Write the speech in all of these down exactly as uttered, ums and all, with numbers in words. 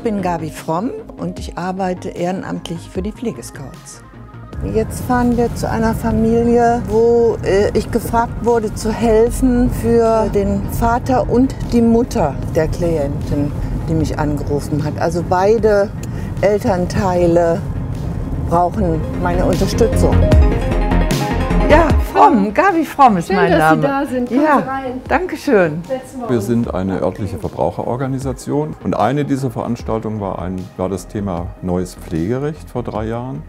Ich bin Gaby Fromm und ich arbeite ehrenamtlich für die Pflegescouts. Jetzt fahren wir zu einer Familie, wo äh, ich gefragt wurde zu helfen für den Vater und die Mutter der Klientin, die mich angerufen hat. Also beide Elternteile brauchen meine Unterstützung. Ja, Fromm, Gaby Fromm ist schön, mein Name. Schön, dass Sie da sind. Kommen ja, Sie rein. Danke schön. Wir sind eine örtliche Verbraucherorganisation und eine dieser Veranstaltungen war, ein, war das Thema Neues Pflegerecht vor drei Jahren.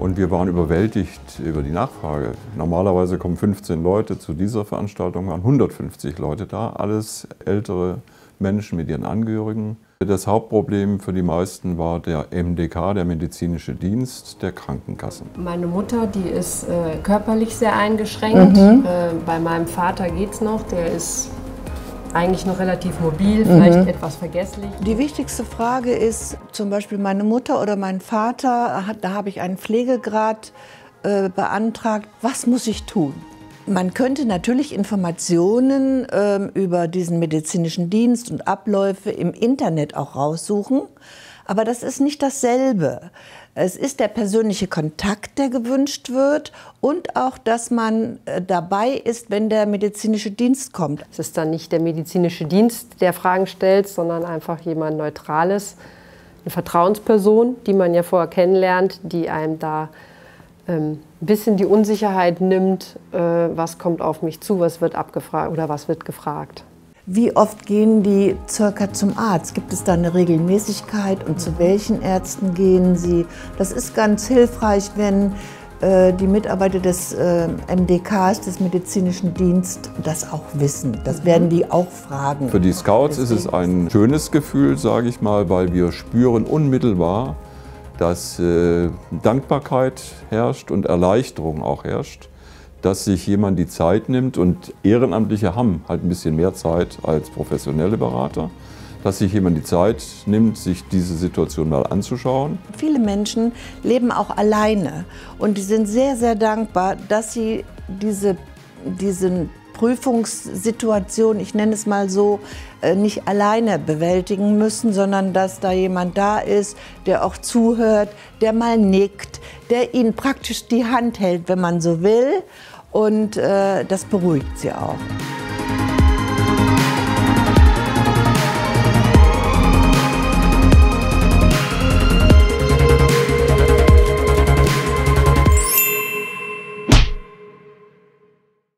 Und wir waren überwältigt über die Nachfrage. Normalerweise kommen fünfzehn Leute zu dieser Veranstaltung, waren hundertfünfzig Leute da, alles ältere Menschen mit ihren Angehörigen. Das Hauptproblem für die meisten war der M D K, der medizinische Dienst der Krankenkassen. Meine Mutter, die ist äh, körperlich sehr eingeschränkt. Mhm. Äh, bei meinem Vater geht's noch, der ist eigentlich noch relativ mobil, vielleicht mhm. etwas vergesslich. Die wichtigste Frage ist zum Beispiel meine Mutter oder mein Vater, da habe ich einen Pflegegrad äh, beantragt, was muss ich tun? Man könnte natürlich Informationen äh, über diesen medizinischen Dienst und Abläufe im Internet auch raussuchen, aber das ist nicht dasselbe. Es ist der persönliche Kontakt, der gewünscht wird und auch, dass man äh, dabei ist, wenn der medizinische Dienst kommt. Es ist dann nicht der medizinische Dienst, der Fragen stellt, sondern einfach jemand Neutrales, eine Vertrauensperson, die man ja vorher kennenlernt, die einem da ein bisschen die Unsicherheit nimmt, was kommt auf mich zu, was wird abgefragt oder was wird gefragt. Wie oft gehen die circa zum Arzt? Gibt es da eine Regelmäßigkeit und zu welchen Ärzten gehen sie? Das ist ganz hilfreich, wenn die Mitarbeiter des M D Ks, des medizinischen Dienstes, das auch wissen. Das werden die auch fragen. Für die Scouts ist es ein schönes Gefühl, sage ich mal, weil wir spüren unmittelbar, dass äh, Dankbarkeit herrscht und Erleichterung auch herrscht, dass sich jemand die Zeit nimmt, und Ehrenamtliche haben halt ein bisschen mehr Zeit als professionelle Berater, dass sich jemand die Zeit nimmt, sich diese Situation mal anzuschauen. Viele Menschen leben auch alleine und die sind sehr, sehr dankbar, dass sie diese, diesen Prüfungssituation, ich nenne es mal so, nicht alleine bewältigen müssen, sondern dass da jemand da ist, der auch zuhört, der mal nickt, der ihnen praktisch die Hand hält, wenn man so will, und äh, das beruhigt sie auch.